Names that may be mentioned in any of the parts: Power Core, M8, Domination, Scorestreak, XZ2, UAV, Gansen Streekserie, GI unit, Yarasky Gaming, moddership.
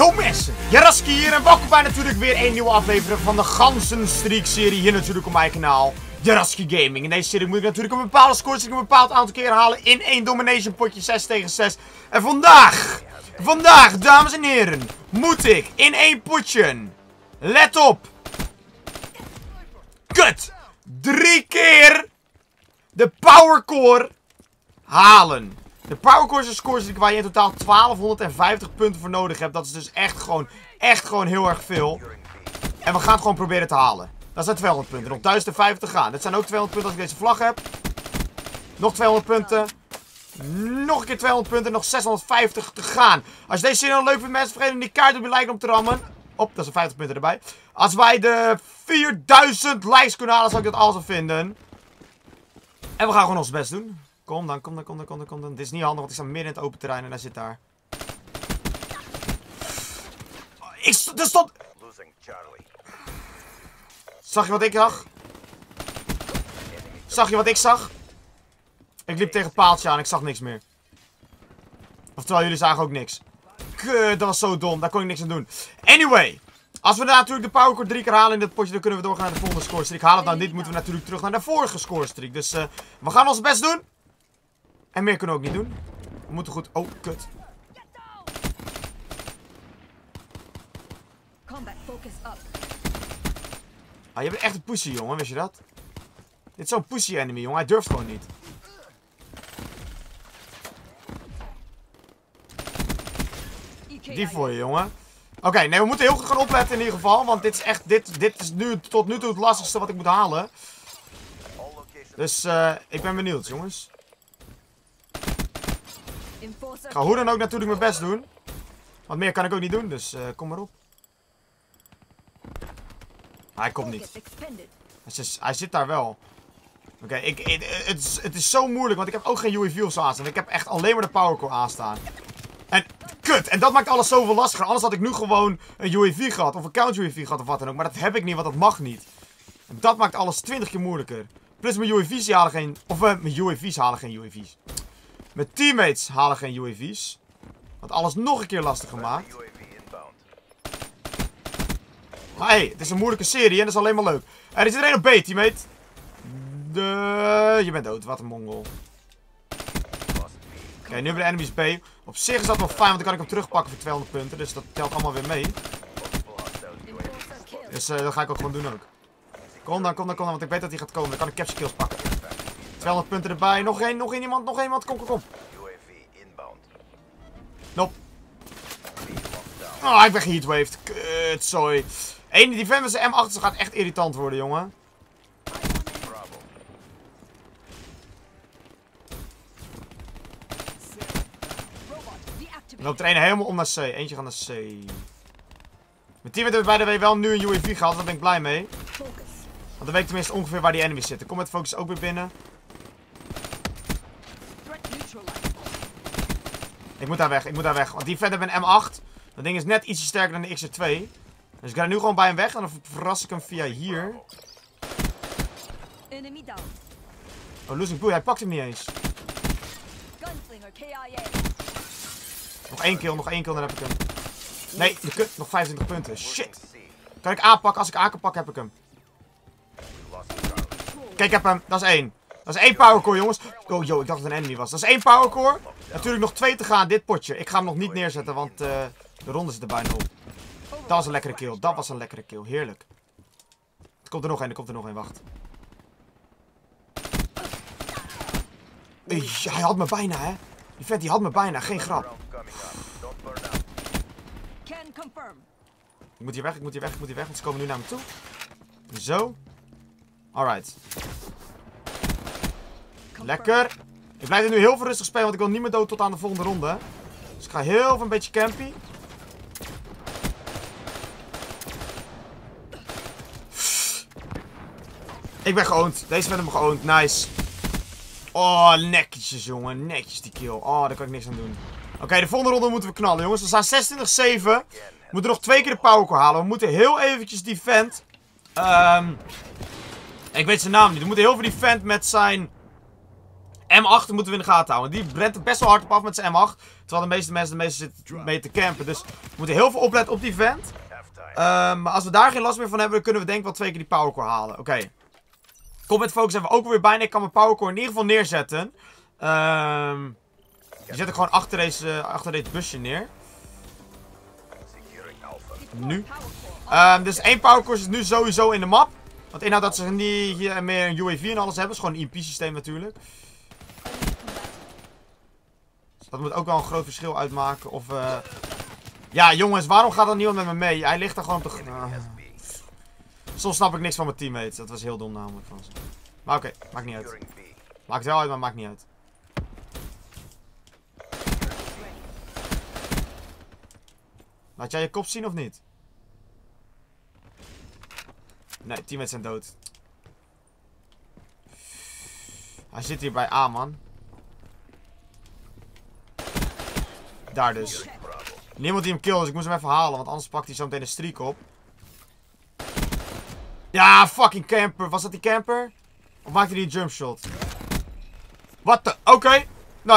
Yo mensen, Yarasky hier en welkom bij natuurlijk weer een nieuwe aflevering van de Gansen Streekserie hier natuurlijk op mijn kanaal Yarasky Gaming. In deze serie moet ik natuurlijk een bepaalde scorestreak een bepaald aantal keer halen in één domination potje 6 tegen 6. En vandaag dames en heren, moet ik in één potje, let op, kut, 3 keer de Power Core halen. De Power Core is een scorestreak waar je in totaal 1250 punten voor nodig hebt. Dat is dus echt gewoon heel erg veel. En we gaan het gewoon proberen te halen. Dat zijn 200 punten. Nog 1050 te gaan. Dat zijn ook 200 punten als ik deze vlag heb. Nog 200 punten. Nog een keer 200 punten. Nog 650 te gaan. Als je deze serie nou leuk vindt mensen, vergeet dan die kaart op je like om te rammen. Op, dat zijn 50 punten erbij. Als wij de 4000 likes kunnen halen, zou ik dat awesome vinden. En we gaan gewoon ons best doen. Kom dan. Dit is niet handig, want ik sta midden in het open terrein en hij zit daar. Er stond... Zag je wat ik zag? Zag je wat ik zag? Ik liep tegen het paaltje aan, ik zag niks meer. Oftewel, jullie zagen ook niks. Kut, dat was zo dom, daar kon ik niks aan doen. Anyway, als we natuurlijk de Power Core 3 keer halen in dit potje, dan kunnen we doorgaan naar de volgende scorestreak. Haal het nou dit, moeten we natuurlijk terug naar de vorige scorestreak. Dus we gaan ons best doen. En meer kunnen we ook niet doen. We moeten goed... Oh, kut. Ah, je bent echt een pussy, jongen. Wist je dat? Dit is zo'n pussy enemy, jongen. Hij durft gewoon niet. Die voor je, jongen. Oké, nee, we moeten heel goed gaan opletten in ieder geval. Want dit is echt... Dit is nu, tot nu toe het lastigste wat ik moet halen. Dus ik ben benieuwd, jongens. Ik ga hoe dan ook natuurlijk mijn best doen. Want meer kan ik ook niet doen, dus kom maar op. Hij komt niet. Hij zit daar wel. Oké, het is zo moeilijk, want ik heb ook geen UAV of zo aanstaan. Ik heb echt alleen maar de Power Core aanstaan. En kut, en dat maakt alles zoveel lastiger. Anders had ik nu gewoon een UAV gehad, of een counter UAV gehad of wat dan ook. Maar dat heb ik niet, want dat mag niet. En dat maakt alles 20 keer moeilijker. Plus mijn UAV's halen geen... Of mijn UAV's halen geen UAV's. Mijn teammates halen geen UAV's. Want alles nog een keer lastig gemaakt. Maar hé, het is een moeilijke serie en dat is alleen maar leuk. Er is iedereen op B, teammate. Je bent dood, wat een mongol. Oké, nu hebben de enemies B. Op zich is dat wel fijn, want dan kan ik hem terugpakken voor 200 punten. Dus dat telt allemaal weer mee. Dus dat ga ik ook gewoon doen ook. Kom dan, want ik weet dat hij gaat komen. Dan kan ik capture kills pakken. 200 punten erbij. Nog één iemand. Kom. Nope. Oh, ik ben geheatwaved. Kut, sorry. Eén die vent met zijn M8 gaat echt irritant worden, jongen. Dan loopt er één helemaal om naar C. Eentje gaat naar C. Mijn team heeft bij de W wel nu een UAV gehad. Daar ben ik blij mee. Want dan weet ik tenminste ongeveer waar die enemies zitten. Kom met focus ook weer binnen. Ik moet daar weg. Want die verder met een M8. Dat ding is net ietsje sterker dan de XZ2. Dus ik ga nu gewoon bij hem weg. En dan verras ik hem via hier. Oh, losing pool. Hij pakt hem niet eens. Nog één kill. Dan heb ik hem. Nee, de kut. Nog 25 punten. Shit. Kan ik A pakken? Als ik A kan pakken, heb ik hem. Kijk, ik heb hem. Dat is één. Dat is één Power Core, jongens. Oh, yo, ik dacht dat het een enemy was. Dat is één Power Core. Natuurlijk nog 2 te gaan, dit potje. Ik ga hem nog niet neerzetten, want de ronde zit er bijna op. Dat was een lekkere kill. Heerlijk. Er komt er nog één. Wacht. Hij had me bijna, hè. Die vent die had me bijna. Geen grap. Ik moet hier weg. Want ze komen nu naar me toe. Zo. Alright. Lekker. Ik blijf er nu heel veel rustig spelen, want ik wil niet meer dood tot aan de volgende ronde. Dus ik ga heel veel een beetje campy. Ik ben geoond. Deze werd hem geoond. Nice. Oh, netjes jongen. Netjes die kill. Oh, daar kan ik niks aan doen. Oké, de volgende ronde moeten we knallen, jongens. We staan 26-7. We moeten nog 2 keer de Power Core halen. We moeten heel eventjes die vent... Ik weet zijn naam niet. We moeten heel veel die vent met zijn... M8 moeten we in de gaten houden. Die bredt best wel hard op af met zijn M8. Terwijl de meeste mensen zitten mee te campen. Dus we moeten heel veel opletten op die vent. Maar als we daar geen last meer van hebben, dan kunnen we denk ik wel 2 keer die Power Core halen. Oké. Combat Focus hebben we ook weer bijna. Ik kan mijn Power Core in ieder geval neerzetten. Die zet ik gewoon achter dit busje neer. Nu. Dus 1 Power Core is nu sowieso in de map. Want inhoudt dat ze niet hier meer een UAV en alles hebben. Het is gewoon een IP systeem natuurlijk. Dus dat moet ook wel een groot verschil uitmaken. Of ja jongens, waarom gaat dan niemand met me mee? Hij ligt daar gewoon op de... Soms snap ik niks van mijn teammates. Dat was heel dom namelijk van ze. Maar oké, maakt niet uit. Maakt wel uit, maar maakt niet uit. Laat jij je kop zien of niet? Nee, teammates zijn dood. Hij zit hier bij A, man. Daar dus. Niemand die hem killt, dus ik moest hem even halen. Want anders pakt hij zo meteen een streak op. Ja, fucking camper. Was dat die camper? Of maakte hij die jumpshot? Wat de... Oké. Nou,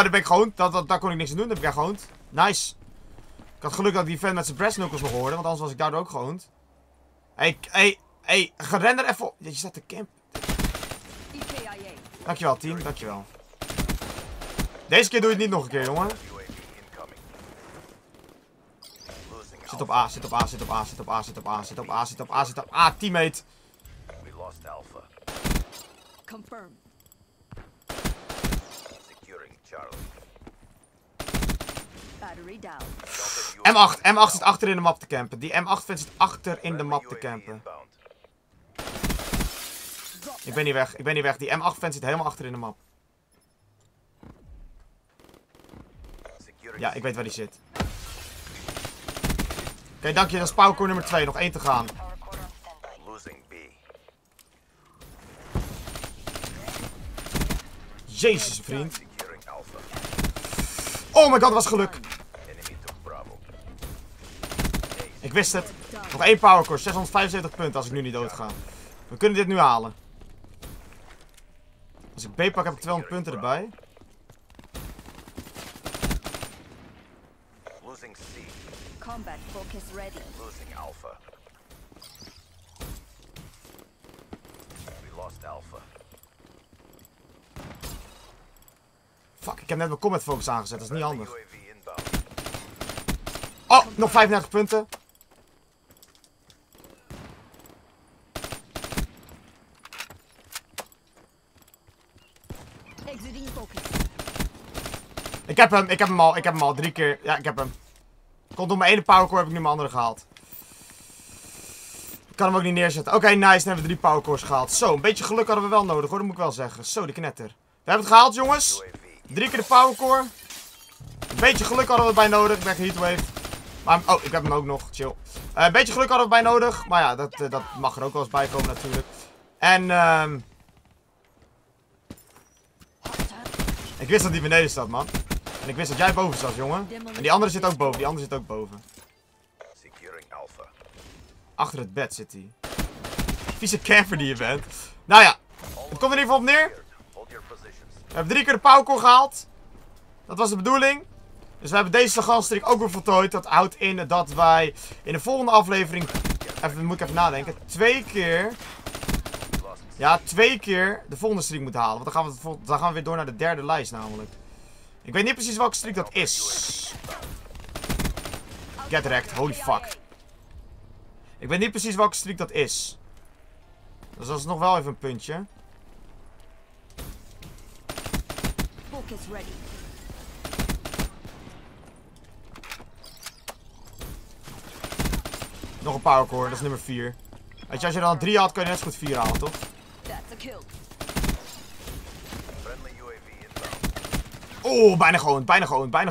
daar ben ik gehoond. Daar kon ik niks aan doen. Daar heb ik gehoond. Nice. Ik had geluk dat ik die fan met zijn brass knuckles nog hoorde. Want anders was ik daardoor ook gehoond. Hé, gerender even op. Je staat te camp. Dankjewel, team. Dankjewel. Deze keer doe je het niet nog een keer, jongen. Zit op A, zit op A, zit op A, zit op A, zit op A, zit op A, zit op A, zit op A, teammate. M8 zit achter in de map te campen. Die M8 zit achter in de map te campen. Ik ben niet weg, ik ben niet weg. Die M8 fan zit helemaal achter in de map. Ja, ik weet waar die zit. Oké, dank je. Dat is Power Core nummer 2. Nog 1 te gaan. Jezus, vriend. Oh my god, dat was geluk. Ik wist het. Nog 1 Power Core. 675 punten als ik nu niet dood ga. We kunnen dit nu halen. Als ik B pak heb ik 200 punten erbij. Combat focus ready. Losing alpha. We lost alpha. Fuck, ik heb net mijn combat focus aangezet, dat is niet handig. Oh, nog 35 punten. Ik heb hem al 3 keer. Ja, ik heb hem. Komt door mijn ene Power Core heb ik nu mijn andere gehaald. Ik kan hem ook niet neerzetten. Oké, nice. Dan hebben we 3 Power Cores gehaald. Zo, een beetje geluk hadden we wel nodig hoor, dat moet ik wel zeggen. Zo, die knetter. We hebben het gehaald jongens. 3 keer de Power Core. Een beetje geluk hadden we erbij nodig. Ik ben geheatwave. Maar, oh, ik heb hem ook nog. Chill. Een beetje geluk hadden we erbij nodig. Maar ja, dat mag er ook wel eens bij komen natuurlijk. En, ik wist dat die beneden staat, man. En ik wist dat jij boven zat, jongen. En die andere zit ook boven. Die andere zit ook boven. Achter het bed zit hij. Vieze camper die je bent. Nou ja. Het komt er in ieder geval op neer. We hebben 3 keer de Power Core gehaald. Dat was de bedoeling. Dus we hebben deze Gansenstreek ook weer voltooid. Dat houdt in dat wij in de volgende aflevering... Even, moet ik even nadenken. 2 keer... Ja, 2 keer de volgende streak moeten halen. Want dan gaan we weer door naar de derde lijst namelijk. Ik weet niet precies welke streak dat is. Get wrecked, holy fuck. Ik weet niet precies welke streak dat is. Dus dat is nog wel even een puntje. Nog een Power Core, dat is nummer 4. Weet je, als je er dan 3 had, kan je net zo goed 4 halen, toch? Oh, bijna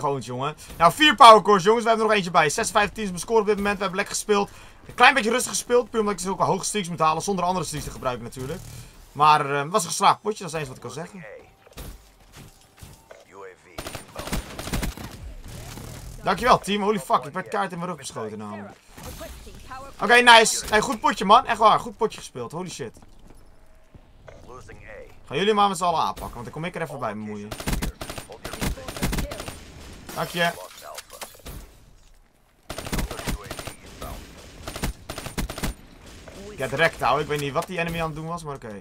geoond, jongen. Nou, 4 Power Cores, jongens. We hebben er nog eentje bij. 56 is mijn score op dit moment. We hebben lekker gespeeld. Een klein beetje rustig gespeeld. Puur omdat ik dus ook een hoge streaks moet halen. Zonder andere streaks te gebruiken, natuurlijk. Maar het was een geslaagd potje. Dat is eens wat ik kan zeggen. Dankjewel, team. Holy fuck. Ik werd kaart in mijn rug beschoten, namelijk. Oké, nice. Hey, goed potje, man. Echt waar. Goed potje gespeeld. Holy shit. Gaan jullie maar met z'n allen aanpakken, want dan kom ik er even bij bemoeien. Dank je. Get wrecked, hou. Ik weet niet wat die enemy aan het doen was, maar oké.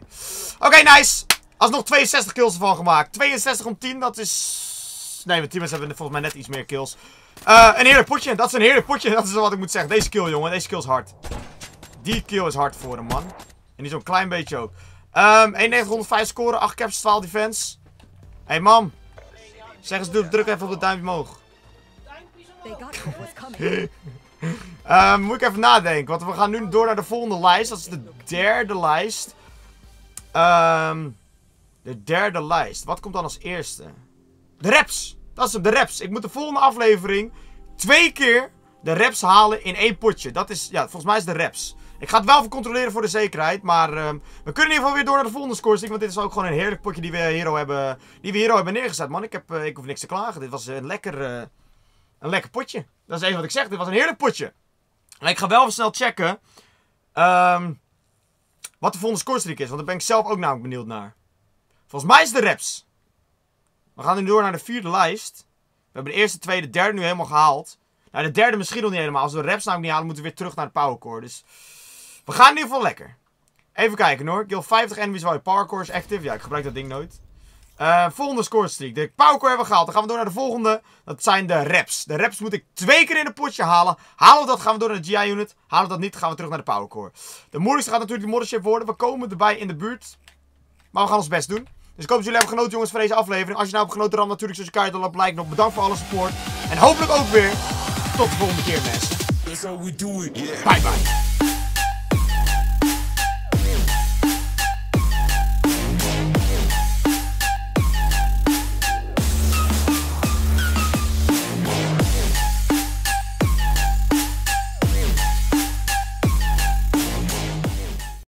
Oké, nice! Alsnog 62 kills ervan gemaakt. 62 om 10, dat is... Nee, mijn teammates hebben volgens mij net iets meer kills. Een heerlijk potje, dat is een heerlijk potje. Dat is wat ik moet zeggen. Deze kill, jongen. Deze kill is hard. Die kill is hard voor hem, man. En die zo'n klein beetje ook. 9105 scoren, 8 caps, 12 defense. Hé, man. Zeg eens, druk even op het duimpje omhoog. Moet ik even nadenken, want we gaan nu door naar de volgende lijst. Dat is de derde lijst. De derde lijst. Wat komt dan als eerste? De reps. Dat is de reps. Ik moet de volgende aflevering 2 keer de reps halen in 1 potje. Dat is, ja, volgens mij is de reps. Ik ga het wel even controleren voor de zekerheid. Maar we kunnen in ieder geval weer door naar de volgende scorestreak. Want dit is ook gewoon een heerlijk potje die we Hero hebben, neergezet, man. Ik hoef niks te klagen. Dit was een lekker potje. Dat is even wat ik zeg. Dit was een heerlijk potje. En ik ga wel even snel checken wat de volgende scorestreak is. Want daar ben ik zelf ook namelijk benieuwd naar. Volgens mij is de reps. We gaan nu door naar de 4e lijst. We hebben de eerste, tweede, derde nu helemaal gehaald. Nou, de derde misschien nog niet helemaal. Als we de reps namelijk niet halen, moeten we weer terug naar de Power Core. Dus we gaan in ieder geval lekker. Even kijken hoor. Kill 50 enemies while Power Core is active. Ja, ik gebruik dat ding nooit. Volgende scorestreak. De Power Core hebben we gehaald. Dan gaan we door naar de volgende. Dat zijn de reps. De reps moet ik 2 keer in een potje halen. Halen we dat, gaan we door naar de GI unit. Halen we dat niet, gaan we terug naar de Power Core. De moeilijkste gaat natuurlijk de moddership worden. We komen erbij in de buurt. Maar we gaan ons best doen. Dus ik hoop dat jullie hebben genoten, jongens, van deze aflevering. Als je nou hebt genoten, dan natuurlijk zoals je kijkt al op like. Nog bedankt voor alle support. En hopelijk ook weer tot de volgende keer, mensen. Bye bye.